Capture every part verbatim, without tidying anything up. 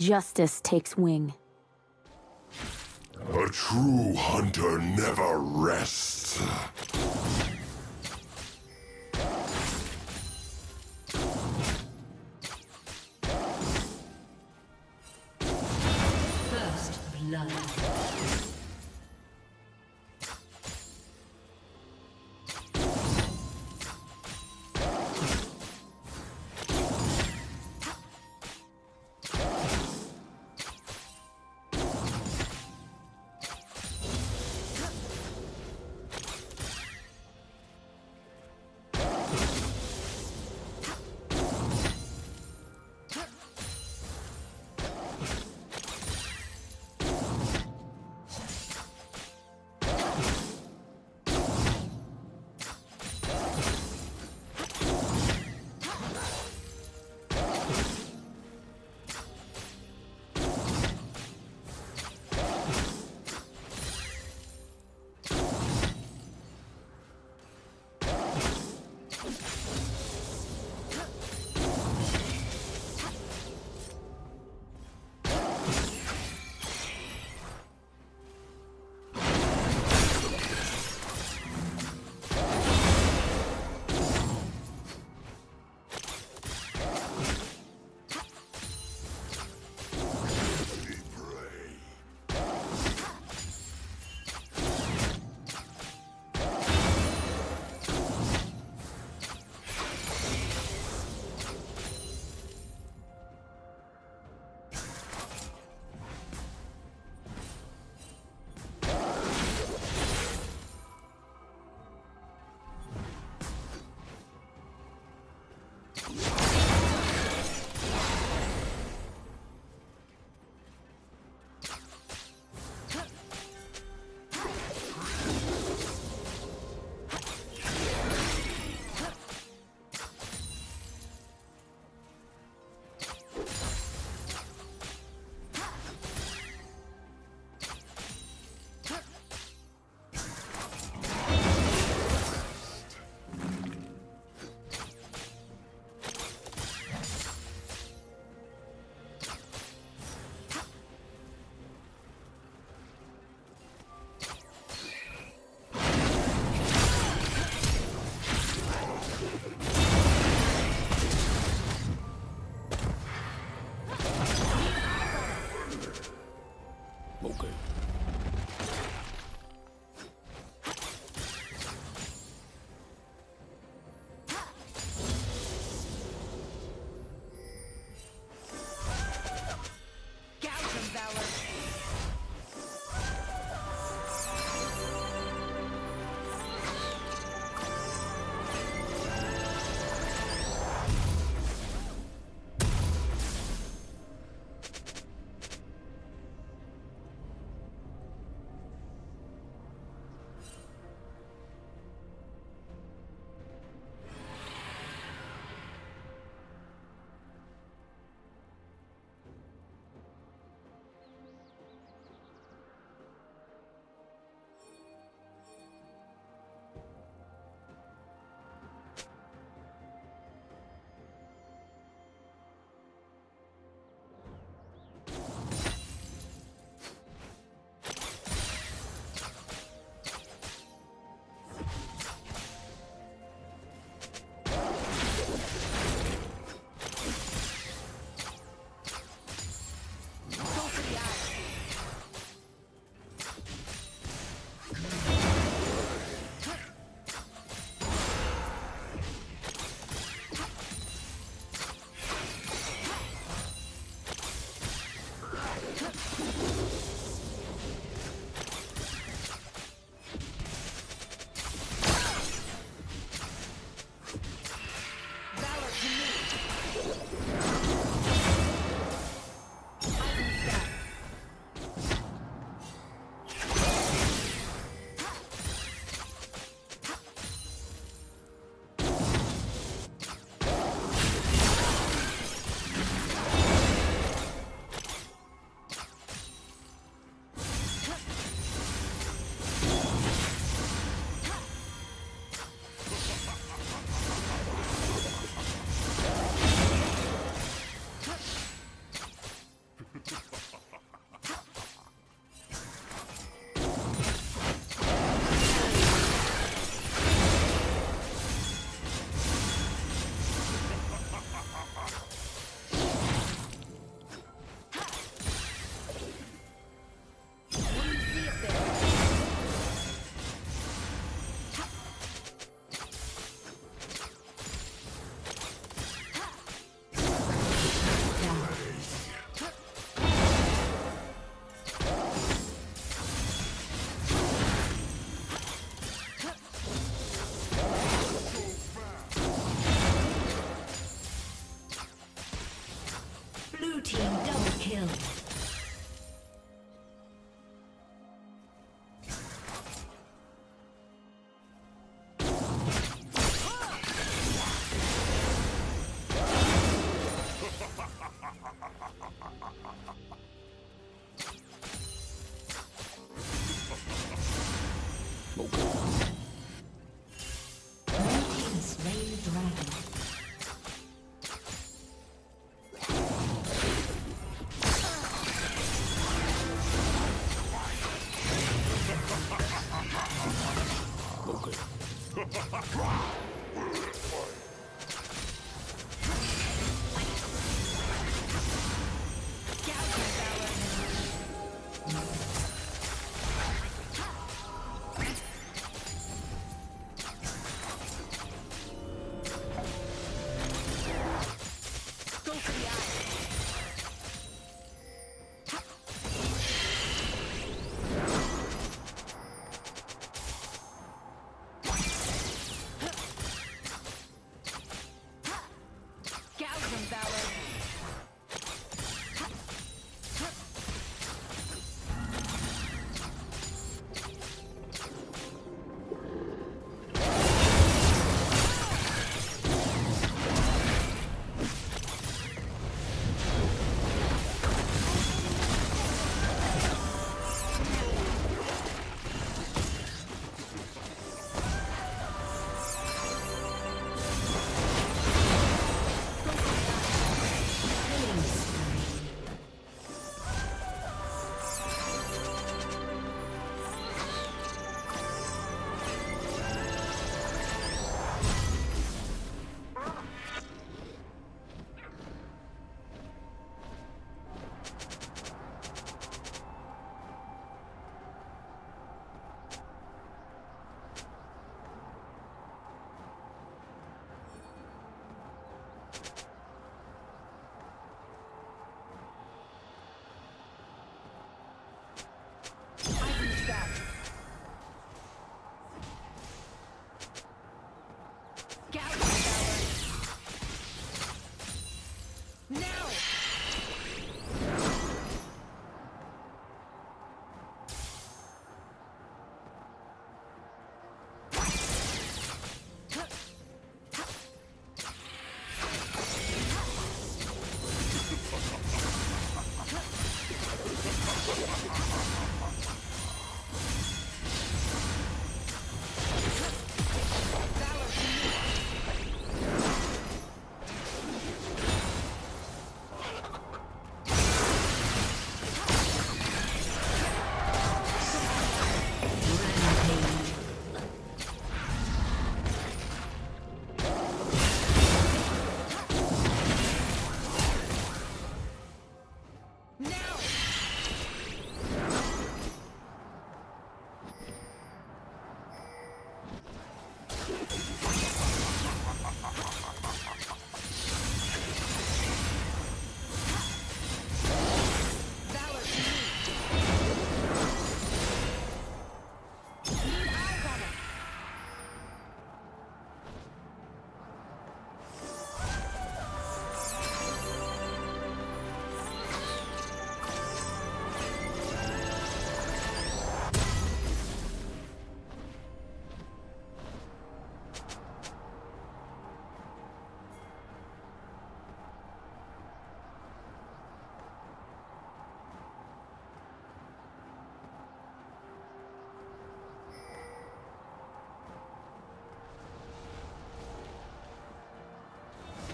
Justice takes wing. A true hunter never rests. First blood. kill.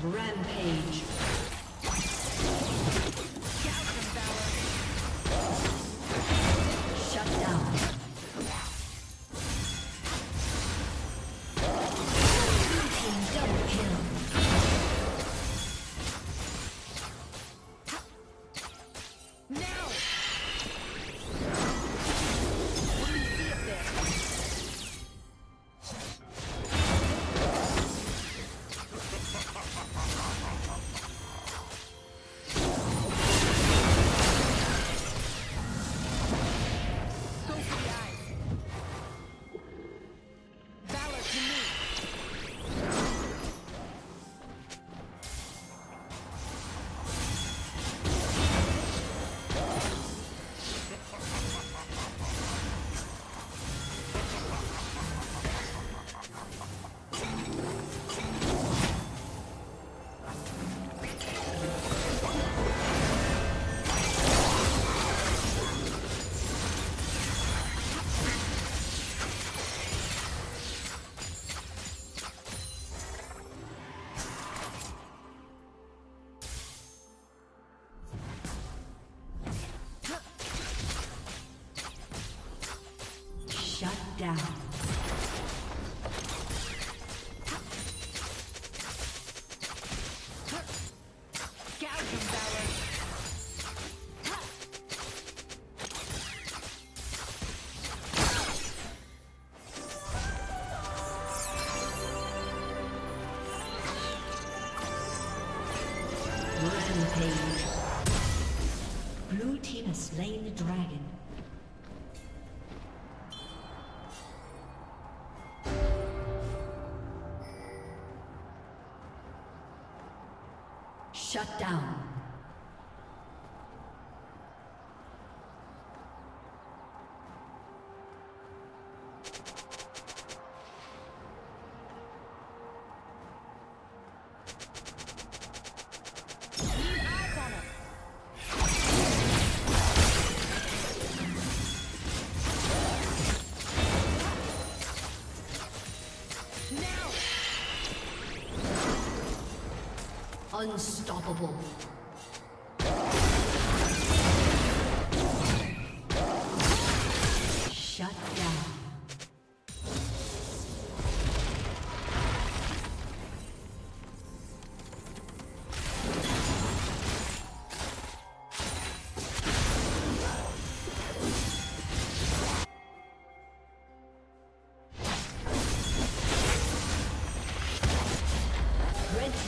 Rampage. down. Slain the dragon. Shut down. Unstoppable. Shut down. Red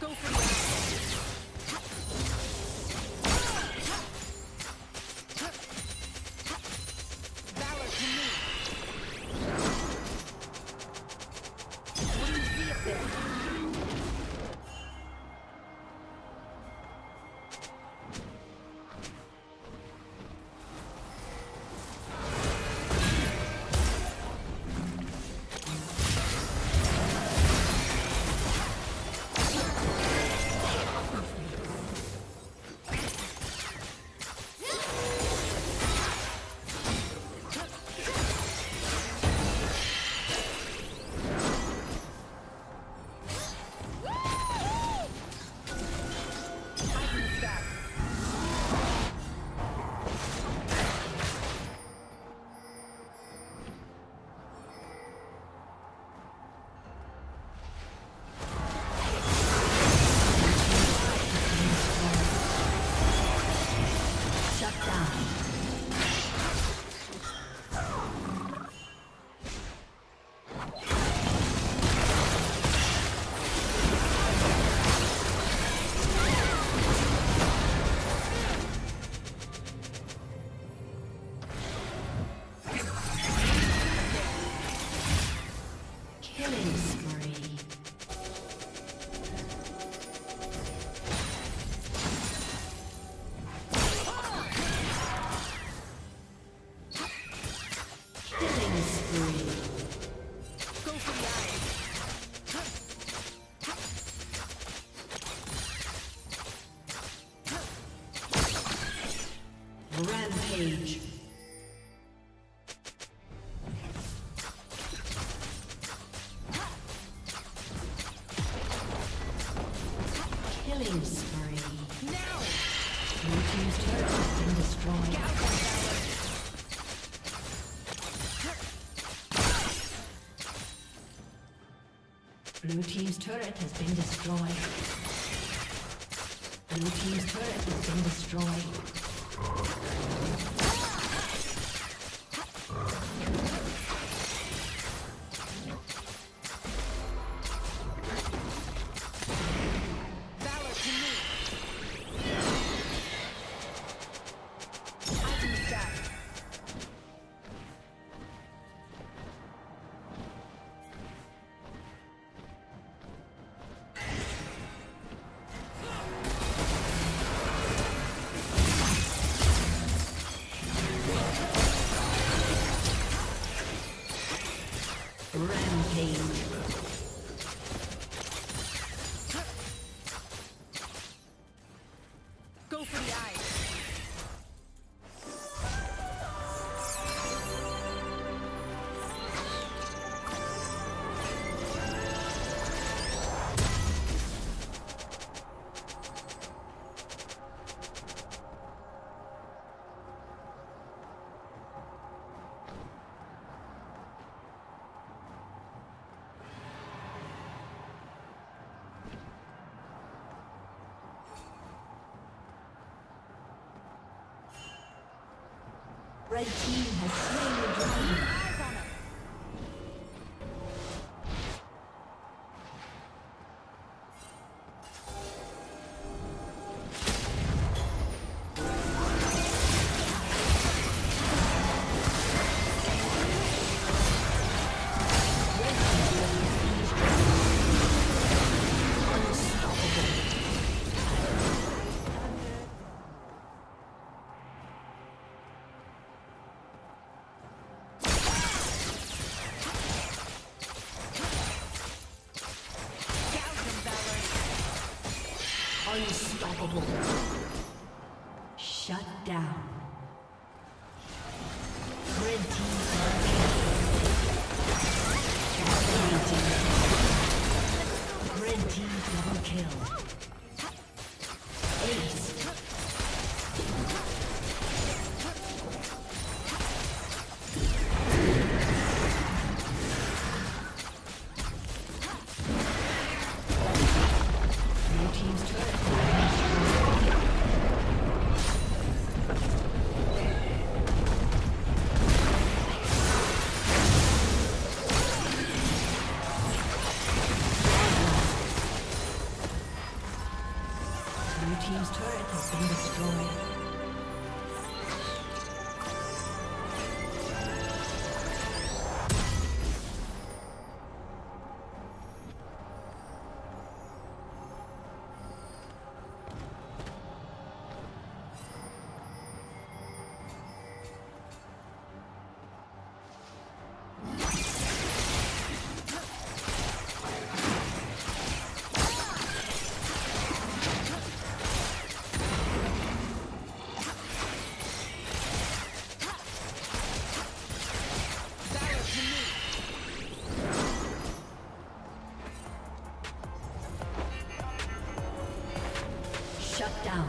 Go for it. Rampage. Killing spree. Now! Your team's turret has been destroyed. Blue team's turret has been destroyed. Blue team's turret has been destroyed. Red team has slain the dragon. Unstoppable. Shut down. Red team. Red team double kill. Ace. Team's turret has been destroyed. Shut down.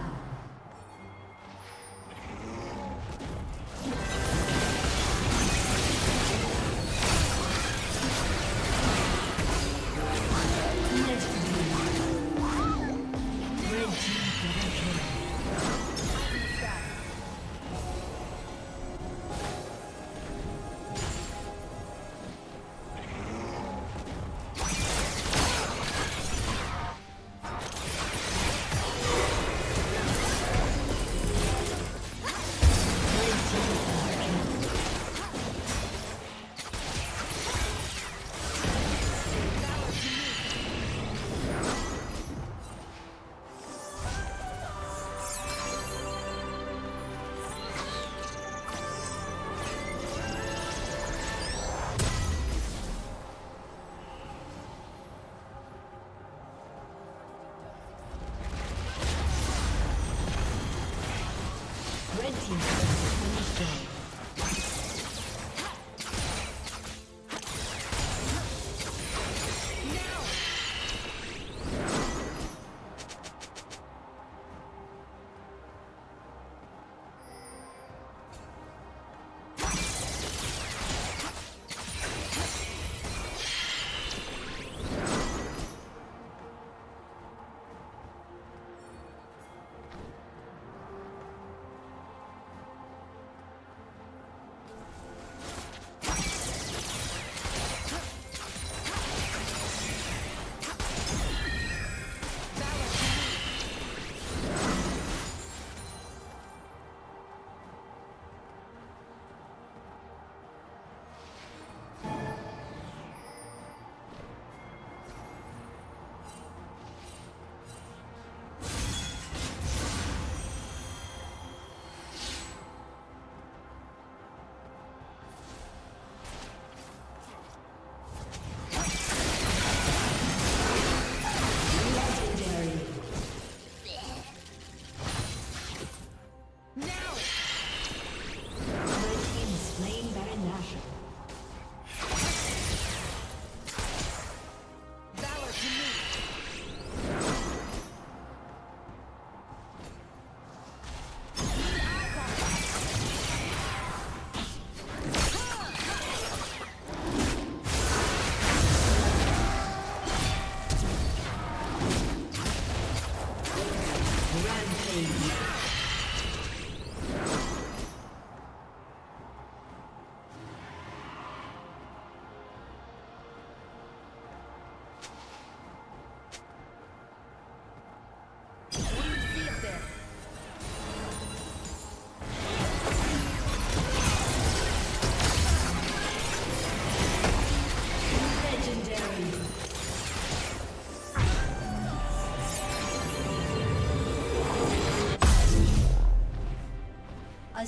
A